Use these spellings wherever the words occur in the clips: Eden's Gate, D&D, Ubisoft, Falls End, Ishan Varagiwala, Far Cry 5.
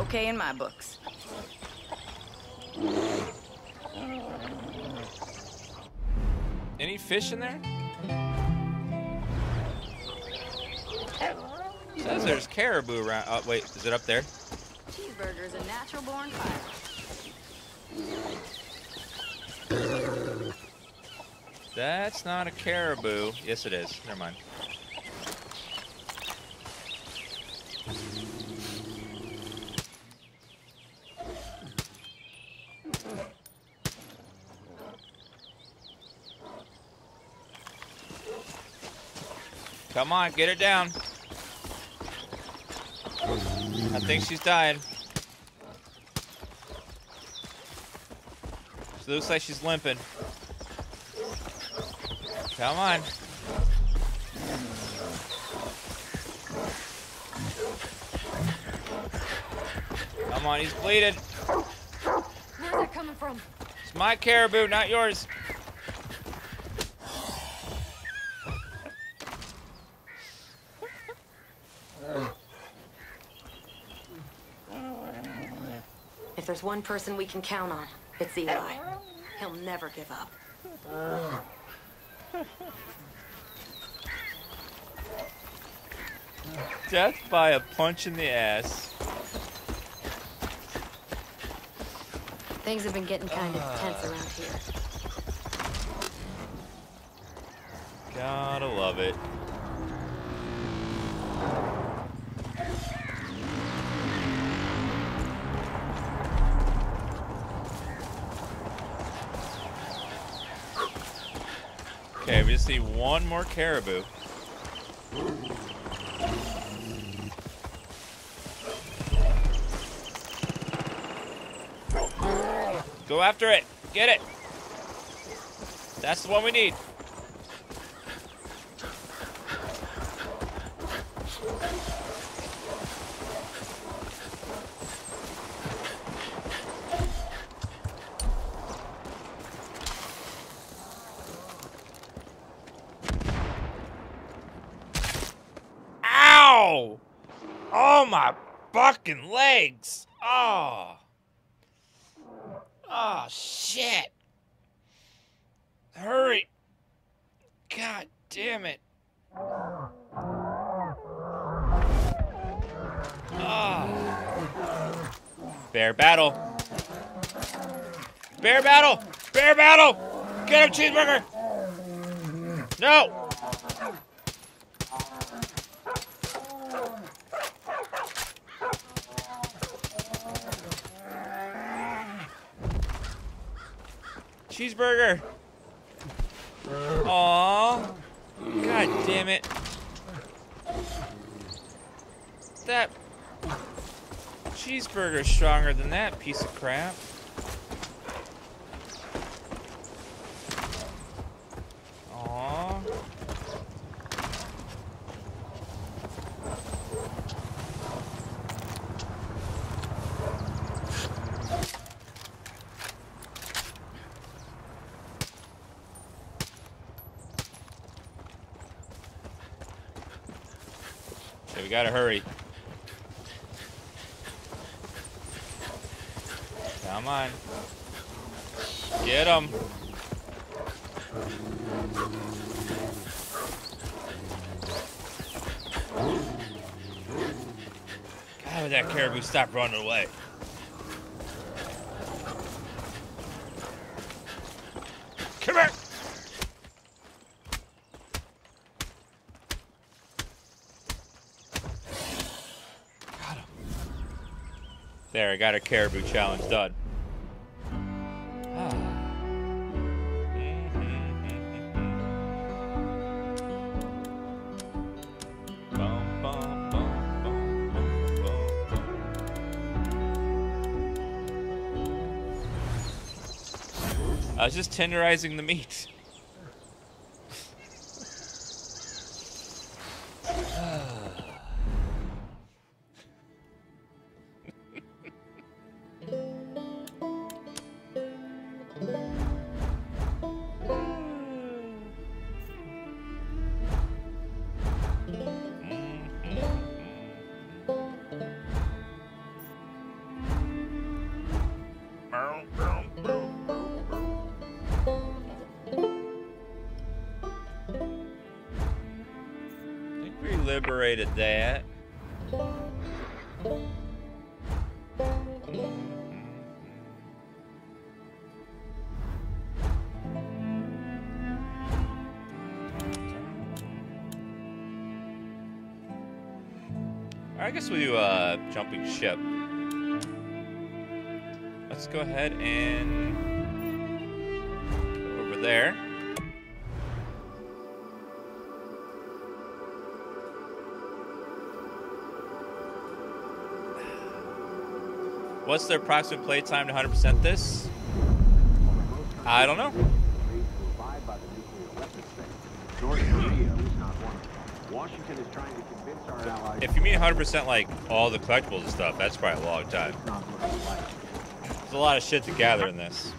okay in my books. Any fish in there? It says there's caribou around. Oh, wait, is it up there? Cheeseburger is a natural born pirate. That's not a caribou. Yes, it is. Never mind. Come on, get her down. I think she's dying. She looks like she's limping. Come on. Come on, he's bleeding. Where's that coming from? It's my caribou, not yours. If there's one person we can count on, it's Eli. He'll never give up. Death by a punch in the ass. Things have been getting kind of tense around here. Gotta love it. Okay, we just need one more caribou. Go after it. Get it. That's the one we need. Ow! Oh, my fucking legs. Oh. Oh, shit. Hurry. God damn it. Oh. Bear battle. Bear battle. Bear battle. Get him, cheeseburger. No. Cheeseburger. Aww. God damn it. That cheeseburger's stronger than that piece of crap. Aww. Gotta hurry. Come on. Get him. God, would that caribou stop running away? Come here! There, I got a caribou challenge done. I was just tenderizing the meat. liberated that. I guess we do a jumping ship. Let's go ahead and go over there. What's their approximate play time to 100% this? I don't know. Washington is trying to convince our allies. If you mean 100% like all the collectibles and stuff, that's probably a long time. There's a lot of shit to gather in this.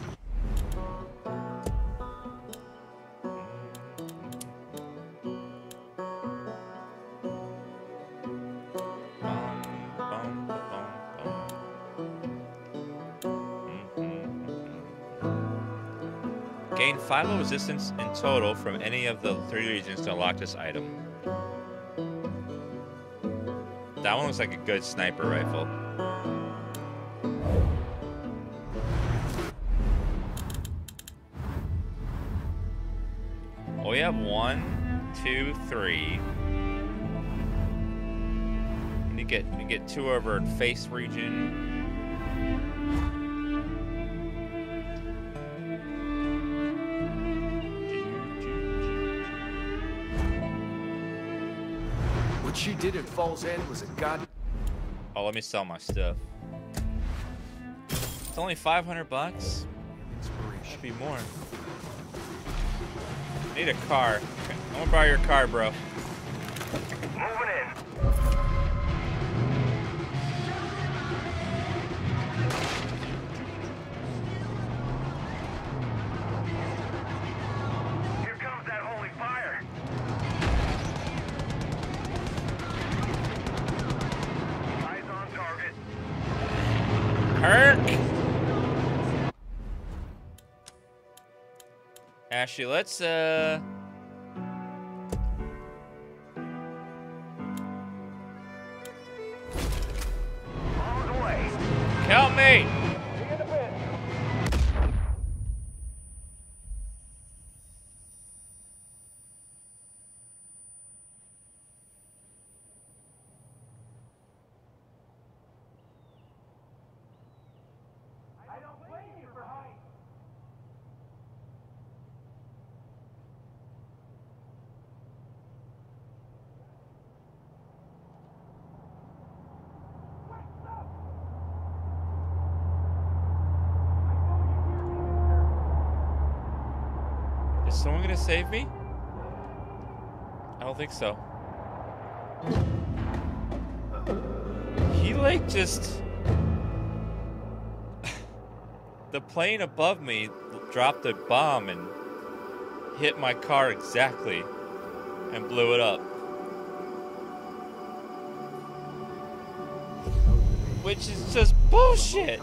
Gain 5 resistance in total from any of the 3 regions to unlock this item. That one looks like a good sniper rifle. Oh, we have 1, 2, 3. And you get 2 over in face region. What she did at Falls End was a god. Oh, let me sell my stuff. It's only 500 bucks. Should be more. I need a car. I'm gonna borrow your car, bro. Moving in. Here comes that holy fire. Herc! Ashley, let's, help me! Is someone gonna save me? I don't think so. He like just... the plane above me dropped a bomb and hit my car exactly and blew it up. Which is just bullshit.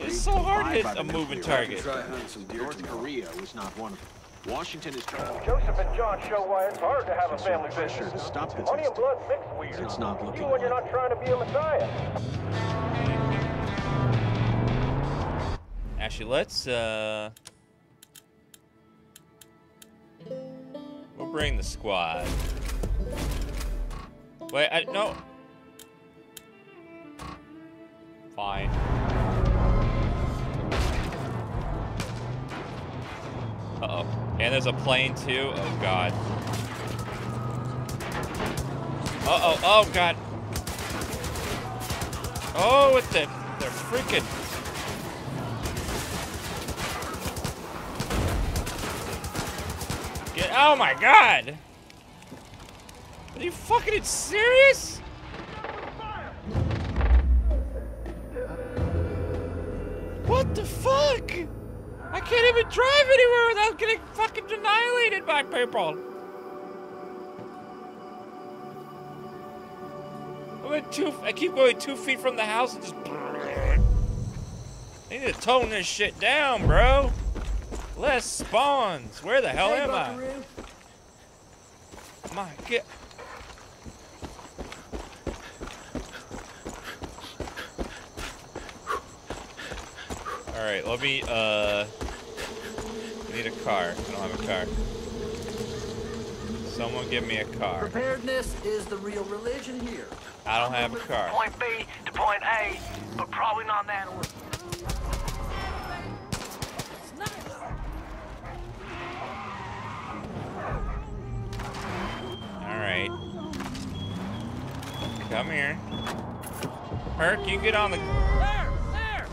It's so hard to hit a moving target. North Korea was not one of them. Washington is trying. Joseph and John show why it's hard to have a family business. Money and blood mix weird. It's not looking good. You're not trying to be a messiah. Actually, let's we'll bring the squad. Wait, I no. Fine. Uh-oh. And there's a plane, too? Oh, God. Uh-oh. Oh, God. Oh, with the... They're freaking... Get... Oh, my God! Are you fucking serious? What the fuck? I can't even drive anywhere without getting fucking annihilated by people. I keep going 2 feet from the house and just. I need to tone this shit down, bro. Less spawns. Where the hell am I? My God. Alright, let me, I need a car. I don't have a car. Someone give me a car. Preparedness is the real religion here. I don't have a car. Point B to point A, but probably not in that order. Alright. Come here. Herc, you get on the... There! There!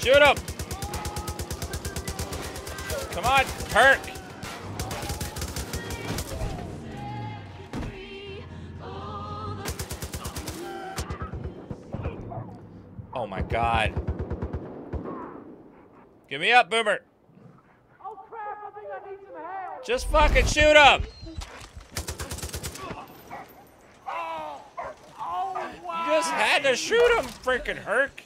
Shoot him! Come on, Herc! Oh my god. Give me up, Boomer! Oh crap, I think I need some help! Just fucking shoot him! You just had to shoot him, freaking Herc!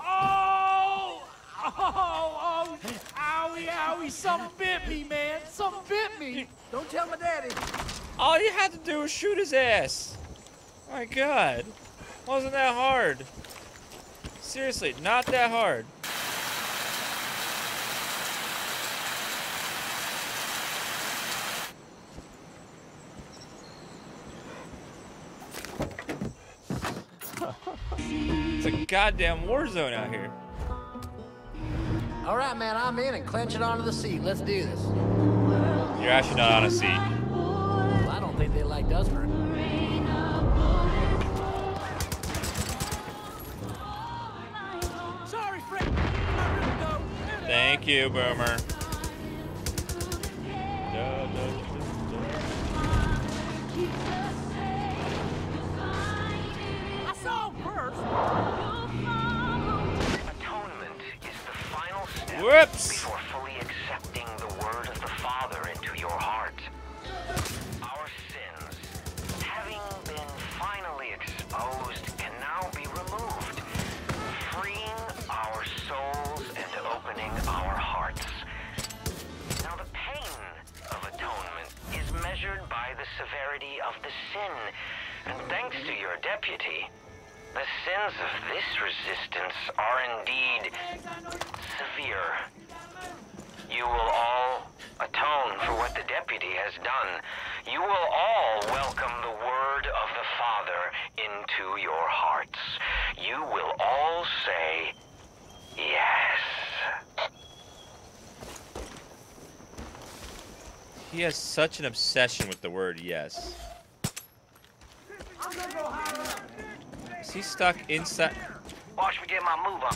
Oh! Oh! Oh! Owie, owie! Something bit me, man! Something bit me! Don't tell my daddy! All you had to do was shoot his ass! My god! Wasn't that hard? Seriously, not that hard. It's a goddamn war zone out here. All right, man, I'm in and clenching onto the seat. Let's do this. You're actually not on a seat. Well, I don't think they liked us for it. Thank you, Boomer. I saw him first. Atonement is the final step before fully accepting the word of the Father into your heart. Our sins, having been finally exposed, can now be removed, freeing our souls and opening our hearts. Now the pain of atonement is measured by the severity of the sin, and thanks to your deputy, the sins of this resistance are indeed severe. You will all atone for what the deputy has done. You will all welcome the word of the Father into your hearts. You will all say, yes. He has such an obsession with the word yes. Is he stuck inside? Watch me get my move up.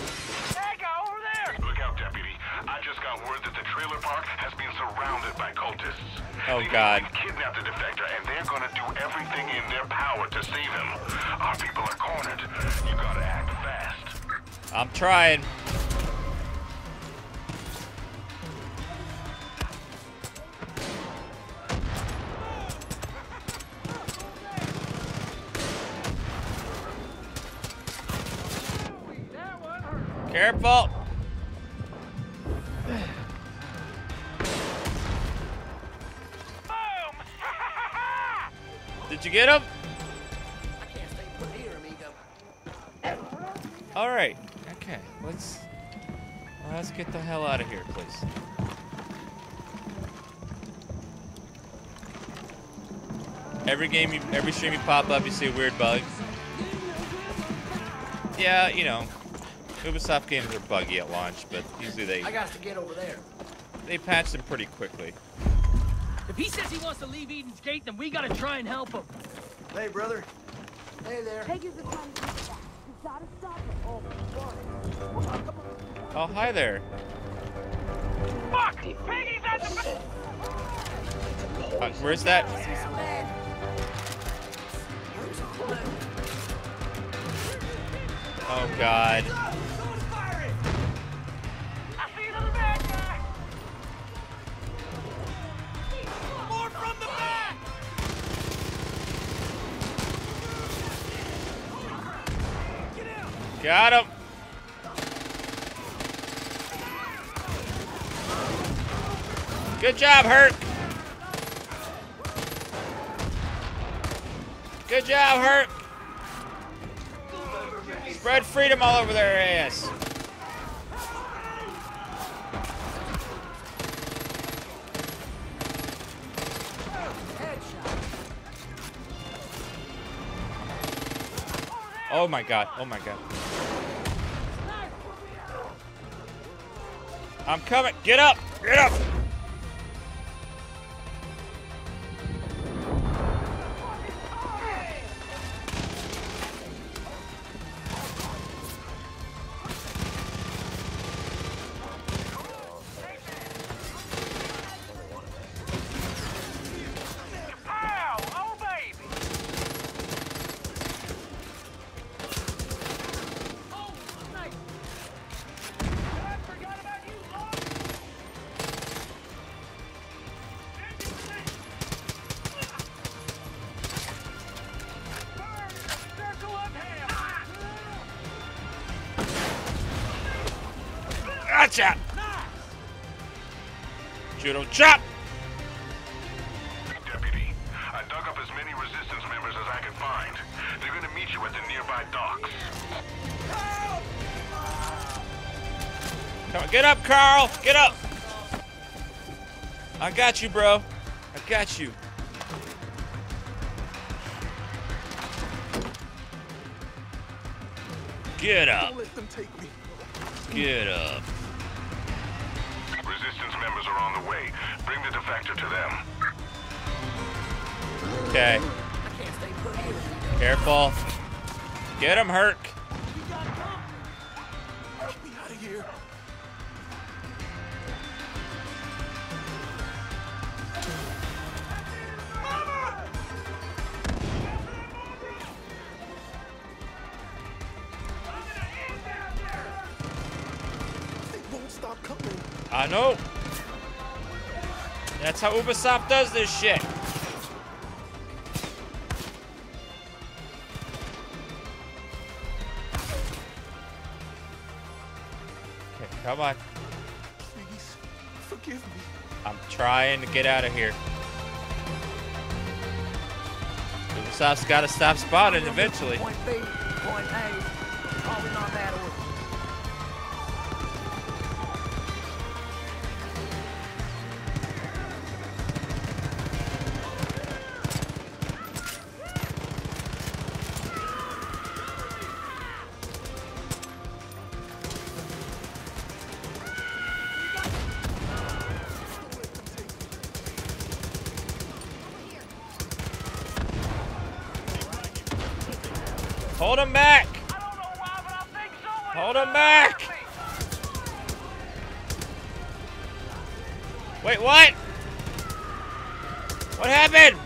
Hey, go over there! Look out, deputy. I just got word that the trailer park has been surrounded by cultists. Oh, God. They've kidnapped the defector, and they're going to do everything in their power to save him. Our people are cornered. You got to act fast. I'm trying. Careful. Did you get him? I can't stay put here, amigo. All right. Okay. Let's get the hell out of here, please. Every stream you pop up, you see a weird bug. Yeah, you know, Ubisoft games are buggy at launch, but usually they. I got to get over there. They patch them pretty quickly. If he says he wants to leave Eden's Gate, then we gotta try and help him. Hey, brother. Hey there. Take the time to get back. You gotta stop him. Oh, God. Oh, hi there. Fuck! Piggy's at the. Where's that? Oh, God. Got him. Good job, Herc. Good job, Herc. Spread freedom all over their ass. Oh my god, oh my god. I'm coming, get up, get up! Chop. Judo chop. Deputy, I dug up as many resistance members as I could find. They're going to meet you at the nearby docks. Come on, get up, Carl. Get up. I got you, bro. I got you. Get up. Don't let them take me. Get up. Resistance members are on the way. Bring the defector to them. Okay. Careful. Get him, Herc. Help me out of here. They won't stop coming. I know. That's how Ubisoft does this shit. Okay, come on. Please, forgive me. I'm trying to get out of here. Ubisoft's gotta stop spotting eventually. Point B, point A, probably not that order. Hold him back! I don't know why, but I think someone hold him back! Wait, what? What happened?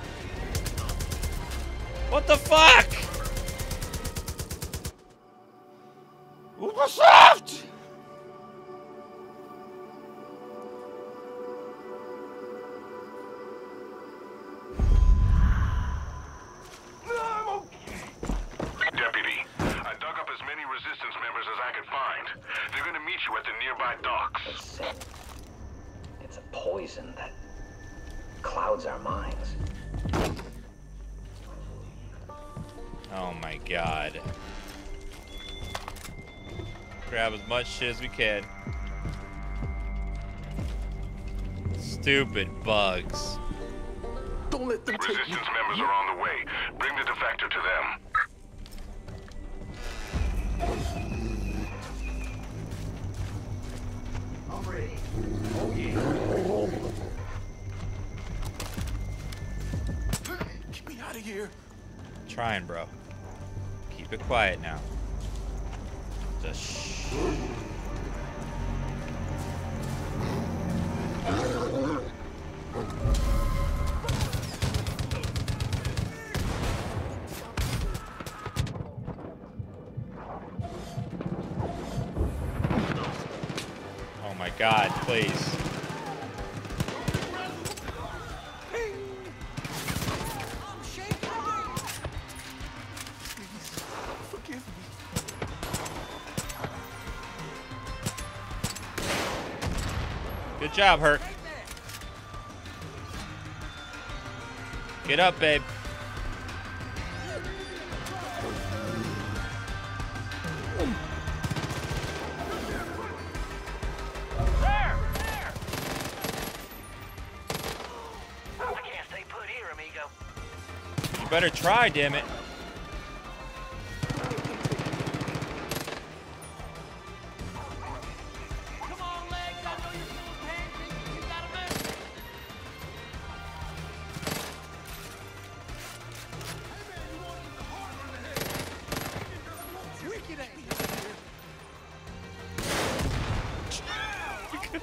What the fuck? Ubisoft! It's a poison that clouds our minds. Oh my god. Grab as much shit as we can. Stupid bugs. Don't let them take resistance me. Members are on the way. Bring the defector to them. Oh, yeah. Get me out of here. I'm trying, bro. Keep it quiet now. Just shh. God, please. Forgive me. Good job, Herc. Get up, babe. Better try, damn it.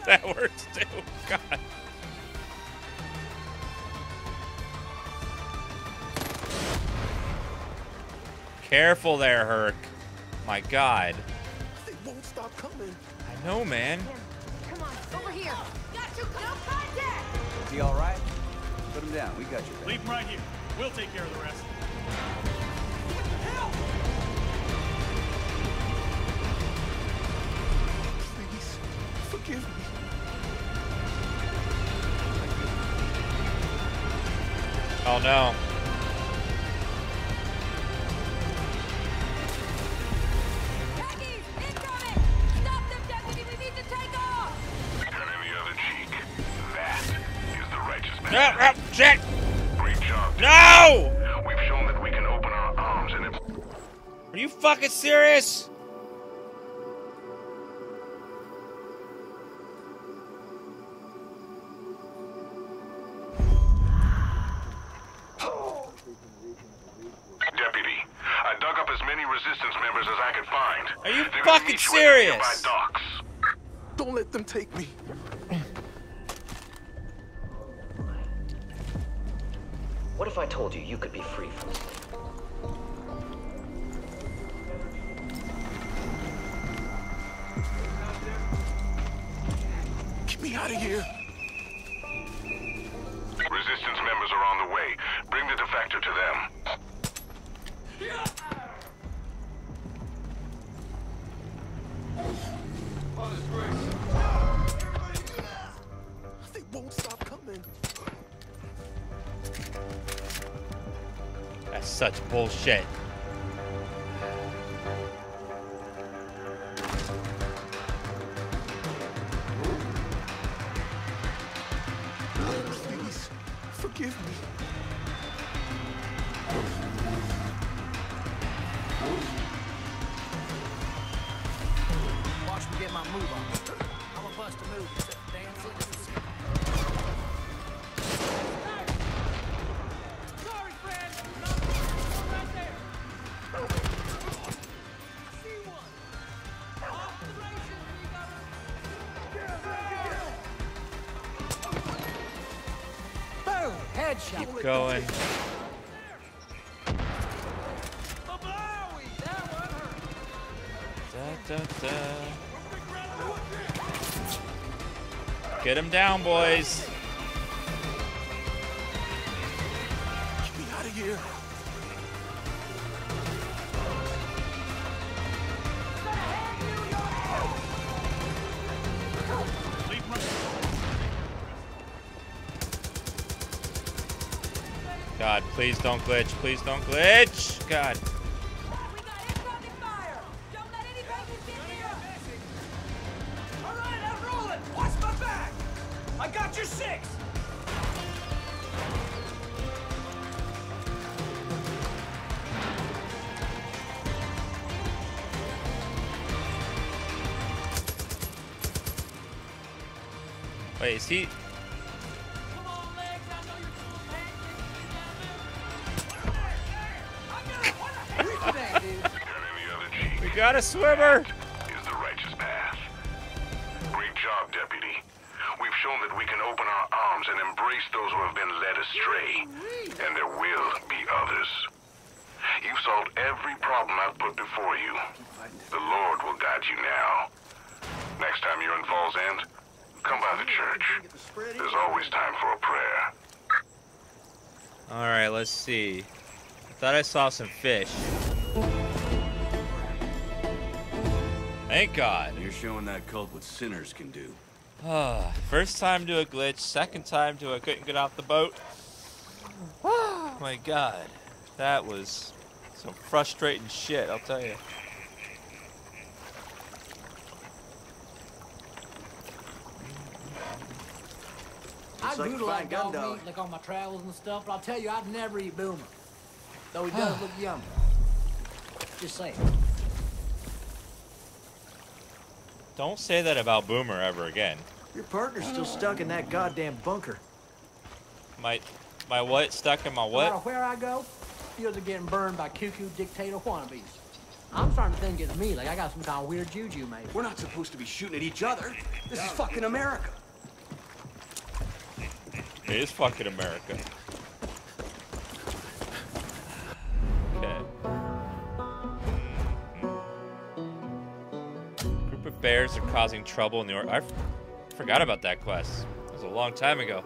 That works too. God. Careful there, Herc. My God. They won't stop coming. I know, man. Come on, over here. Got you. No contact. Is he all right? Put him down. We got you. Leave him right here. We'll take care of the rest. What the hell? Forgive me. Oh no. Peggy, incoming! Stop them, deputy. We need to take off. Turn the other cheek. That is the righteous man. No, oh, shit! Great job. No! We've shown that we can open our arms and are you fucking serious? Are you fucking serious? Don't let them take me. What if I told you you could be free from this? Get me out of here. Resistance members are on the way. Bring the defector to them. They won't stop coming. That's such bullshit. Please, forgive me. Get my move on. I'm a bust a move except dance loose. Sorry, friend. I'm right there. I see one. Observation, you got it. Boom! Headshot. Keep going. Da, da, da. Get him down, boys. Get me out of here. God, please don't glitch. Please don't glitch. God. Wait, is he? We got a swimmer. Is the righteous path. Great job, deputy. We've shown that we can open our arms and embrace those who have been led astray, and there will be others. You've solved every problem I've put before you. The Lord will guide you now. Next time you're in Falls End, come by the church. There's always time for a prayer. All right, let's see. I thought I saw some fish. Thank God. You're showing that cult what sinners can do. First time to a glitch, second time to I couldn't get off the boat. Oh my God. That was some frustrating shit, I'll tell you. I do like dog meat, like on my travels and stuff, but I'll tell you, I'd never eat boomer. Though he does look young. Just saying. Don't say that about Boomer ever again. Your partner's still stuck in that goddamn bunker. My what? Stuck in my what? No matter where I go, fields are getting burned by cuckoo dictator wannabes. I'm starting to think it's me, like I got some kind of weird juju, mate. We're not supposed to be shooting at each other. This is fucking America. It is fucking America. Okay. Mm-hmm. Group of bears are causing trouble in the I forgot about that quest. It was a long time ago.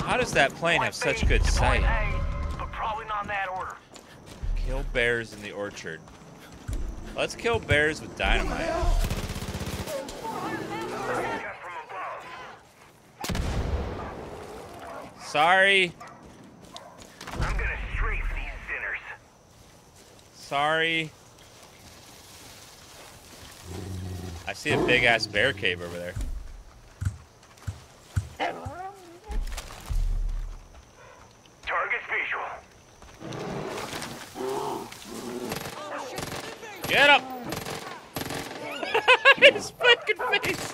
How does that plane have such good sight? But probably not in that order. Kill bears in the orchard. Let's kill bears with dynamite. Sorry. I'm gonna strafe these sinners. Sorry. I see a big ass bear cave over there. Get up! His fucking face!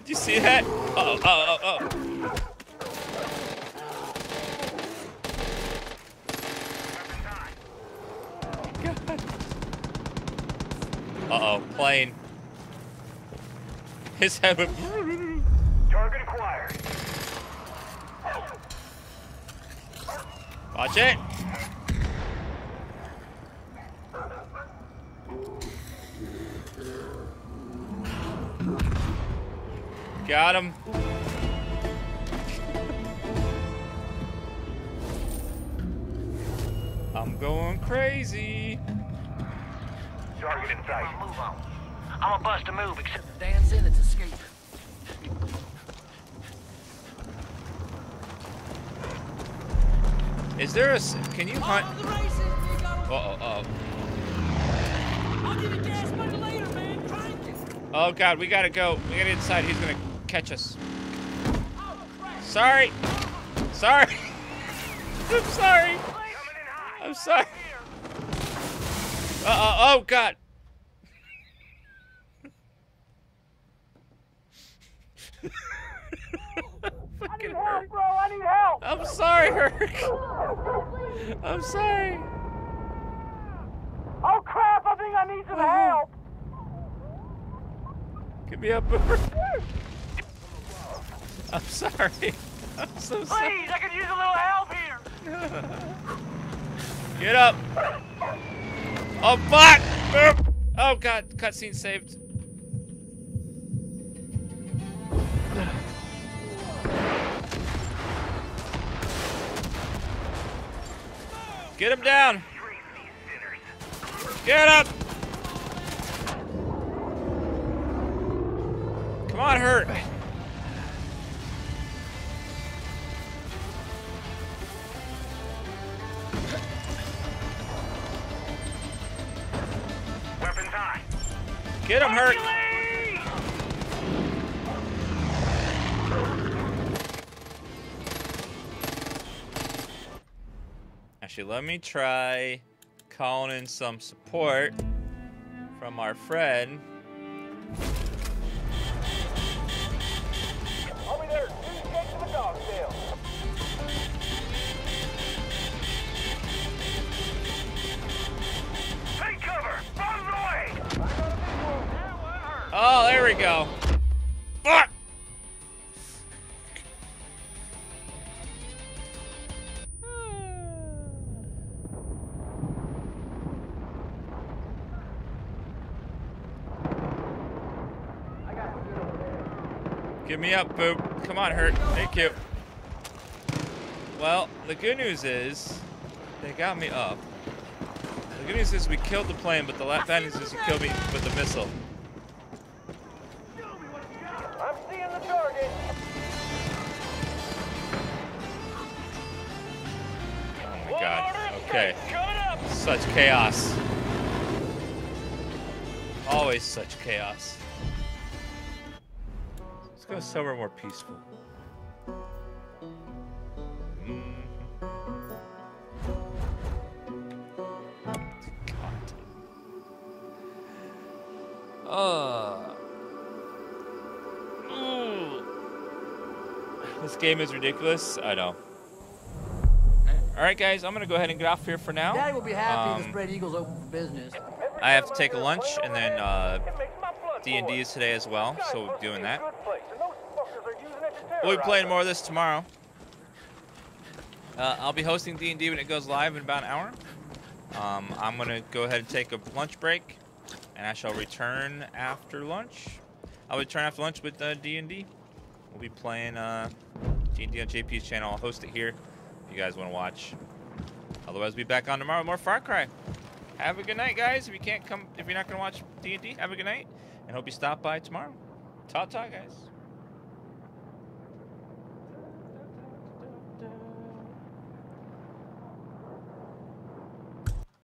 Did you see that? Uh-oh, uh-oh, uh-oh. Uh-oh, plane. His head went... Target acquired. Watch it! Got him. I'm going crazy. Target in sight. Move on. I'm a bust a move except the dance in it's escape. Is there a? Can you hunt? I'll give you gas money later, man. Try it. Oh God, we gotta go. We gotta decide who's gonna catch us. Sorry. Sorry. I'm sorry. I'm sorry. Uh-oh, oh God. I need help, bro. I need help. I'm sorry, Herc. I'm sorry. Oh crap, I think I need some help. Give me up, Boomer. I'm sorry. I'm so sorry. Please, I could use a little help here. Get up. Oh, fuck. Oh, God. Cutscene saved. Get him down. Get up. Come on, Hurt. Weapons high. Get him, Hurt. Actually, let me try calling in some support from our friend. I'll be there. Get to the dog tail. Take cover. Run away. Oh, there we go. Fuck. Give me up, Boop. Come on, Hurt. Thank you. Well, the good news is they got me up. The good news is we killed the plane, but the bad news is you killed me with the missile. I'm seeing the target. god. Okay. Such chaos. Always such chaos. Let's go somewhere more peaceful. This game is ridiculous. I know. All right, guys, I'm gonna go ahead and get off here for now. Daddy will be happy to spread eagles open for business. I have to take a lunch, and then D&D is today as well, so we'll be doing that. We'll be playing more of this tomorrow. I'll be hosting D&D when it goes live in about an hour. I'm gonna go ahead and take a lunch break, and I shall return after lunch. I'll return after lunch with D&D. We'll be playing D&D on JP's channel. I'll host it here if you guys want to watch. Otherwise, we'll be back on tomorrow with more Far Cry. Have a good night, guys. If you can't come, if you're not going to watch D&D, have a good night. And hope you stop by tomorrow. Ta-ta, guys.